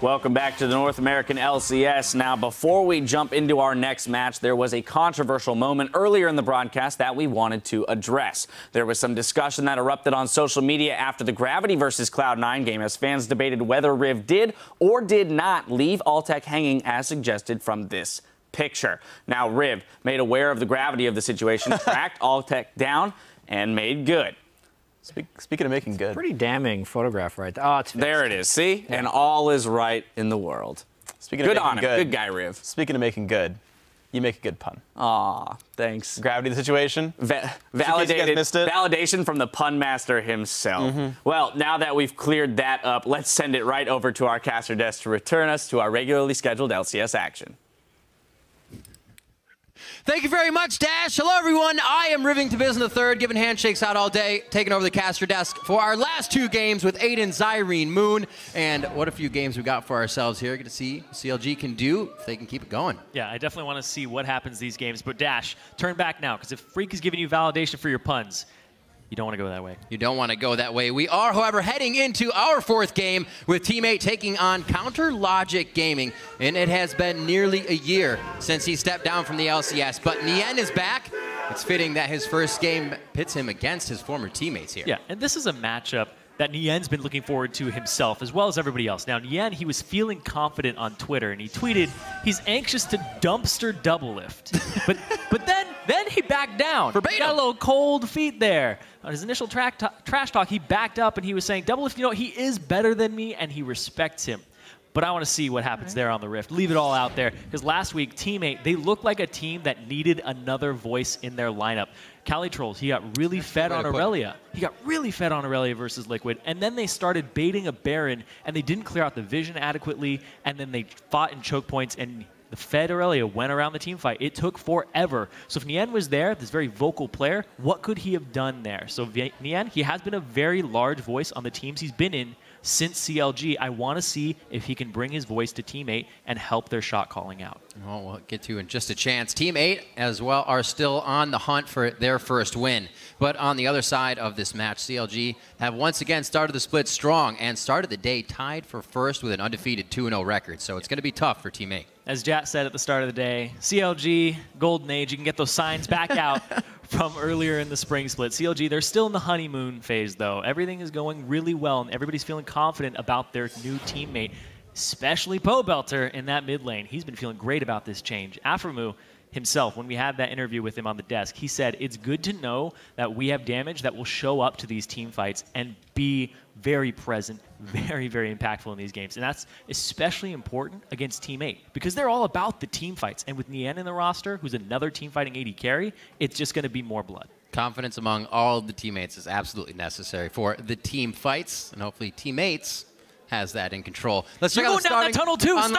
Welcome back to the North American LCS. Now, before we jump into our next match, there was a controversial moment earlier in the broadcast that we wanted to address. There was some discussion that erupted on social media after the Gravity versus Cloud 9 game as fans debated whether Riv did or did not leave Alltech hanging as suggested from this picture. Now, Riv, made aware of the gravity of the situation, tracked Alltech down and made good. Speaking of making good. Pretty damning photograph right there. Oh, it's there it is, see? Yeah. And all is right in the world. Speaking good of on him. Good guy, Riv. Speaking of making good, you make a good pun. Aw, thanks. Gravity of the situation? Validation from the pun master himself. Mm-hmm. Well, now that we've cleared that up, let's send it right over to our caster desk to return us to our regularly scheduled LCS action. Thank you very much, Dash. Hello, everyone. I am Riving to Biz in the third, giving handshakes out all day, taking over the caster desk for our last two games with Aiden, Zyrene Moon, and what a few games we got for ourselves here. Good to see what CLG can do if they can keep it going. Yeah, I definitely want to see what happens these games, but Dash, turn back now, because if Freak is giving you validation for your puns, you don't want to go that way. You don't want to go that way. We are, however, heading into our fourth game with Team 8 taking on Counter Logic Gaming. And it has been nearly a year since he stepped down from the LCS. But Nien is back. It's fitting that his first game pits him against his former teammates here. Yeah, and this is a matchup that Nien's been looking forward to himself, as well as everybody else. Now, Nien, he was feeling confident on Twitter, and he tweeted, he's anxious to dumpster Doublelift. but then he backed down. Verbatim. Got a little cold feet there. On his initial trash talk, he backed up, and he was saying, Doublelift, you know, he is better than me, and he respects him. But I want to see what happens there on the Rift. Leave it all out there, because last week, Team 8, they looked like a team that needed another voice in their lineup. Kali Trolls, he got really fed on Aurelia. He got really fed on Aurelia versus Liquid, and then they started baiting a Baron, and they didn't clear out the vision adequately, and then they fought in choke points, and the fed Aurelia went around the team fight. It took forever. So if Nien was there, this very vocal player, what could he have done there? So Nien, he has been a very large voice on the teams he's been in since CLG. I want to see if he can bring his voice to Team 8 and help their shot calling out. Well, we'll get to in just a chance. Team 8 as well are still on the hunt for their first win. But on the other side of this match, CLG have once again started the split strong and started the day tied for first with an undefeated 2-0 record. So it's going to be tough for Team 8. As Jat said at the start of the day, CLG, Golden Age, you can get those signs back out from earlier in the spring split. CLG, they're still in the honeymoon phase, though. Everything is going really well, and everybody's feeling confident about their new teammate, especially Pobelter in that mid lane. He's been feeling great about this change. Aphromoo himself, when we had that interview with him on the desk, he said, it's good to know that we have damage that will show up to these team fights and be very present, very, very impactful in these games. And that's especially important against Team 8, because they're all about the team fights. And with Nien in the roster, who's another team fighting AD carry, it's just going to be more blood. Confidence among all of the teammates is absolutely necessary for the team fights, and hopefully teammates has that in control. Let's check out the starting tunnel too. On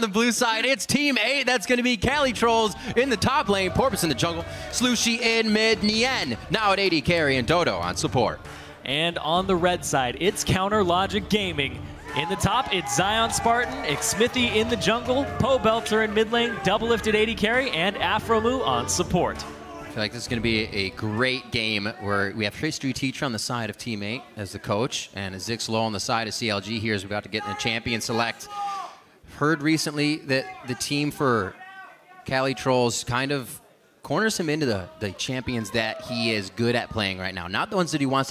the blue side, it's Team 8. That's going to be Kali Trolls in the top lane, Porpoise in the jungle, Slushy in mid, Nien now at AD carry, and Dodo on support. And on the red side, it's Counter Logic Gaming. In the top, it's Zion Spartan, Xmithie in the jungle, Pobelter in mid lane, Doublelift at AD carry, and Aphromoo on support. I feel like this is going to be a great game where we have History Teacher on the side of Team 8 as the coach, and Zix Low on the side of CLG here as we're about to get in a champion select. Heard recently that the team for Kali Trolls kind of corners him into the champions that he is good at playing right now, not the ones that he wants to